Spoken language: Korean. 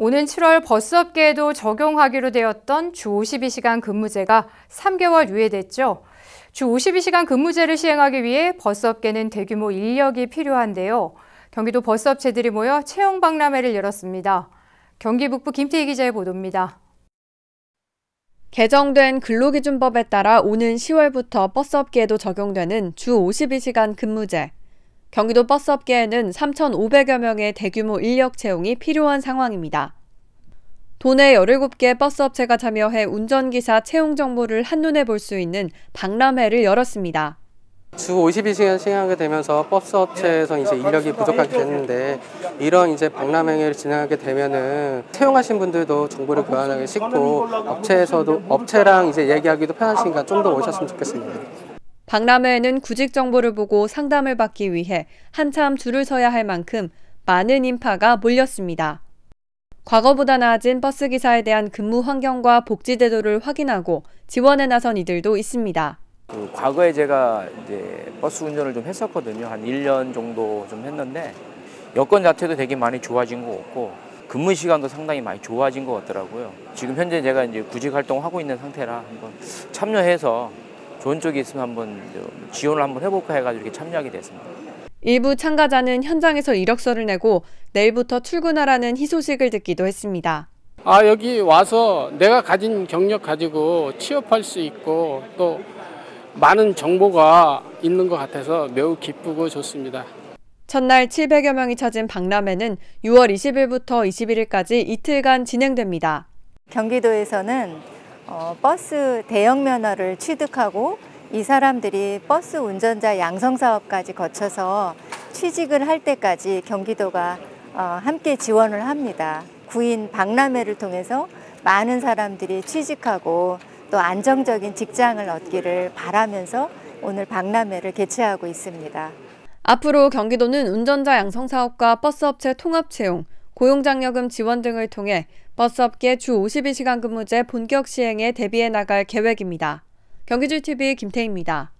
오는 7월 버스업계에도 적용하기로 되었던 주 52시간 근무제가 3개월 유예됐죠. 주 52시간 근무제를 시행하기 위해 버스업계는 대규모 인력이 필요한데요. 경기도 버스업체들이 모여 채용 박람회를 열었습니다. 경기 북부 김태희 기자의 보도입니다. 개정된 근로기준법에 따라 오는 10월부터 버스업계에도 적용되는 주 52시간 근무제. 경기도 버스업계에는 3,500여 명의 대규모 인력 채용이 필요한 상황입니다. 도내 17개 버스업체가 참여해 운전기사 채용 정보를 한눈에 볼 수 있는 박람회를 열었습니다. 주 52시간 시행하게 되면서 버스업체에서 이제 인력이 부족하게 됐는데, 이런 이제 박람회를 진행하게 되면은 채용하신 분들도 정보를 교환하기 쉽고 업체랑 이제 얘기하기도 편하시니까 좀 더 오셨으면 좋겠습니다. 박람회에는 구직 정보를 보고 상담을 받기 위해 한참 줄을 서야 할 만큼 많은 인파가 몰렸습니다. 과거보다 나아진 버스기사에 대한 근무 환경과 복지 제도를 확인하고 지원에 나선 이들도 있습니다. 과거에 제가 이제 버스 운전을 좀 했었거든요. 한 1년 정도 좀 했는데 여건 자체도 되게 많이 좋아진 것 같고 근무 시간도 상당히 많이 좋아진 것 같더라고요. 지금 현재 제가 이제 구직 활동하고 있는 상태라 한번 참여해서 좋은 쪽이 있으면 한번 지원을 한번 해볼까 해가지고 이렇게 참여하게 됐습니다. 일부 참가자는 현장에서 이력서를 내고 내일부터 출근하라는 희소식을 듣기도 했습니다. 여기 와서 내가 가진 경력 가지고 취업할 수 있고 또 많은 정보가 있는 것 같아서 매우 기쁘고 좋습니다. 첫날 700여 명이 찾은 박람회는 6월 20일부터 21일까지 이틀간 진행됩니다. 경기도에서는 버스 대형 면허를 취득하고 이 사람들이 버스 운전자 양성 사업까지 거쳐서 취직을 할 때까지 경기도가 함께 지원을 합니다. 구인 박람회를 통해서 많은 사람들이 취직하고 또 안정적인 직장을 얻기를 바라면서 오늘 박람회를 개최하고 있습니다. 앞으로 경기도는 운전자 양성 사업과 버스업체 통합 채용, 고용장려금 지원 등을 통해 버스업계 주 52시간 근무제 본격 시행에 대비해 나갈 계획입니다. 경기줄 TV 김태희입니다.